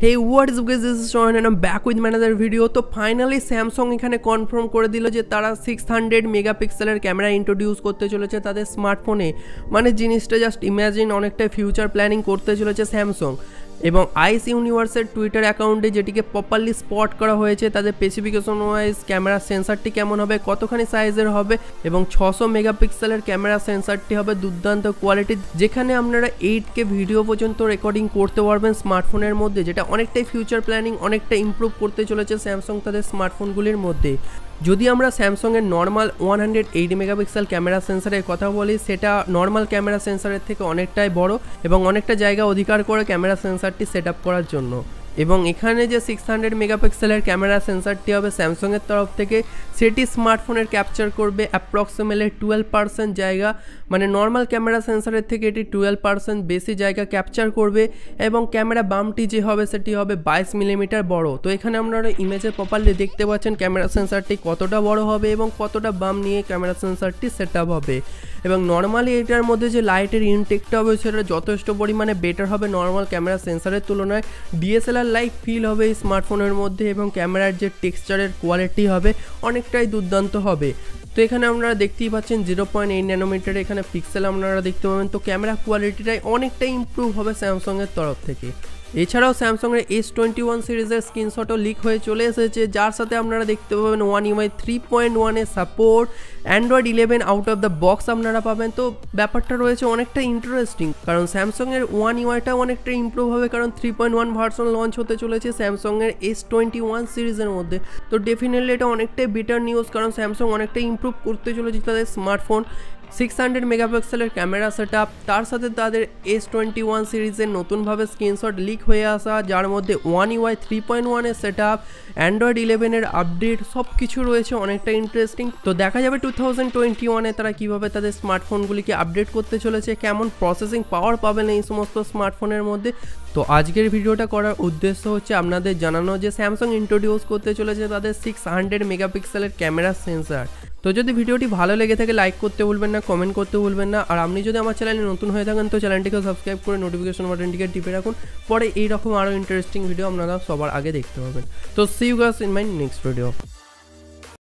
Hey, what is up guys, this is Sean and I'm back with another video. So finally Samsung এখানে confirm করে দিল যে তারা 600 মেগাপিক্সেলের ক্যামেরা ইন্ট্রোডিউস করতে চলেছে তাদের স্মার্টফোনে। মানে জিনিসটা জাস্ট ইমাজিন অনেকটা ফিউচার প্ল্যানিং করতে চলেছে Samsung। এবং আইস ইউনিভার্সের টুইটার অ্যাকাউন্টে যেটিকে প্রপারলি স্পট করা হয়েছে তাদের স্পেসিফিকেশন ওয়াইজ ক্যামেরা সেন্সারটি কেমন হবে, কতখানি সাইজের হবে এবং 600 মেগাপিক্সেলের ক্যামেরা সেন্সারটি হবে দুর্দান্ত কোয়ালিটির, যেখানে আপনারা 8K ভিডিও পর্যন্ত রেকর্ডিং করতে পারবেন স্মার্টফোনের মধ্যে, যেটা অনেকটাই ফিউচার প্ল্যানিং, অনেকটা ইমপ্রুভ করতে চলেছে স্যামসাং তাদের স্মার্টফোনগুলির মধ্যে। যদি আমরা স্যামসংয়ের নর্মাল 180 মেগাপিক্সেল ক্যামেরা সেন্সারের কথা বলি, সেটা নর্মাল ক্যামেরা সেন্সারের থেকে অনেকটাই বড় এবং অনেকটা জায়গা অধিকার করে ক্যামেরা সেন্সারটি সেট আপ করার জন্য। এবং এখানে যে 600 মেগাপিক্সেলের ক্যামেরা সেন্সারটি হবে স্যামসংয়ের তরফ থেকে, সেটি স্মার্টফোনের ক্যাপচার করবে অ্যাপ্রক্সিমেটলি 12% জায়গা, মানে নর্মাল ক্যামেরা সেন্সারের থেকে এটি 12% বেশি জায়গা ক্যাপচার করবে। এবং ক্যামেরা বামটি যে হবে সেটি হবে 22 মিলিমিটার বড়। তো এখানে আপনারা ইমেজে প্রপারলি দেখতে পাচ্ছেন ক্যামেরা সেন্সারটি কতটা বড় হবে এবং কতটা বাম নিয়ে ক্যামেরা সেন্সারটি সেট আপ হবে। এবং নর্মালি এটার মধ্যে যে লাইটের ইনটেকটা হবে সেটা যথেষ্ট পরিমাণে বেটার হবে নর্মাল ক্যামেরা সেন্সারের তুলনায়, ডিএসএলআর লাইক ফিল হবে এই স্মার্টফোনের মধ্যে এবং ক্যামেরার যে টেক্সচারের কোয়ালিটি হবে অনেকটাই দুর্দান্ত হবে। তো এখানে আপনারা দেখতেই পাচ্ছেন 0.8 ন্যানোমিটার এখানে পিক্সেল আপনারা দেখতে পাবেন। তো ক্যামেরা কোয়ালিটিটাই অনেকটাই ইমপ্রুভ হবে স্যামসংয়ের তরফ থেকে। এছাড়াও স্যামসংয়ের S21 সিরিজের স্ক্রিনশটও লিক হয়ে চলে এসেছে, যার সাথে আপনারা দেখতে পাবেন One UI 3.1 এর support, Android 11 out of the box আপনারা পাবেন। তো ব্যাপারটা রয়েছে অনেকটা ইন্টারেস্টিং, কারণ স্যামসংয়ের One UIটা অনেকটা ইমপ্রুভ হবে, কারণ 3.1 ভার্সন লঞ্চ হতে চলেছে স্যামসংয়ের S21 সিরিজের মধ্যে। তো ডেফিনেটলি এটা অনেকটাই বেটার নিউজ, কারণ স্যামসং অনেকটাই ইমপ্রুভ করতে চলেছে তাদের স্মার্টফোন 600 মেগাপিক্সেলের ক্যামেরা সেট আপ, তার সাথে তাদের S21 সিরিজের নতুনভাবে স্ক্রিনশট লিক হয়ে আসা, যার মধ্যে One UI 3.1 এর সেট আপ, অ্যান্ড্রয়েড 11 এর আপডেট, সব কিছু রয়েছে অনেকটা ইন্টারেস্টিং। তো দেখা যাবে 2021-এ তারা কীভাবে তাদের স্মার্টফোনগুলিকে আপডেট করতে চলেছে, কেমন প্রসেসিং পাওয়ার পাবেন এই সমস্ত স্মার্টফোনের মধ্যে। তো আজকের ভিডিওটা করার উদ্দেশ্য হচ্ছে আপনাদের জানানো যে স্যামসং ইন্ট্রোডিউস করতে চলেছে তাদের 600 মেগাপিক্সেলের ক্যামেরা সেন্সার। তো যদি ভিডিওটি ভালো লেগে থাকে লাইক করতে ভুলবেন না, কমেন্ট করতে ভুলবেন না, আর আপনি যদি আমার চ্যানেলে নতুন হয়ে থাকেন তো চ্যানেলটিকে সাবস্ক্রাইব করে নোটিফিকেশন বাটনটিকে টিপে রাখুন, পরে এইরকম আরও ইন্টারেস্টিং ভিডিও আপনারা সবার আগে দেখতে পাবেন। তো see you guys in my next video.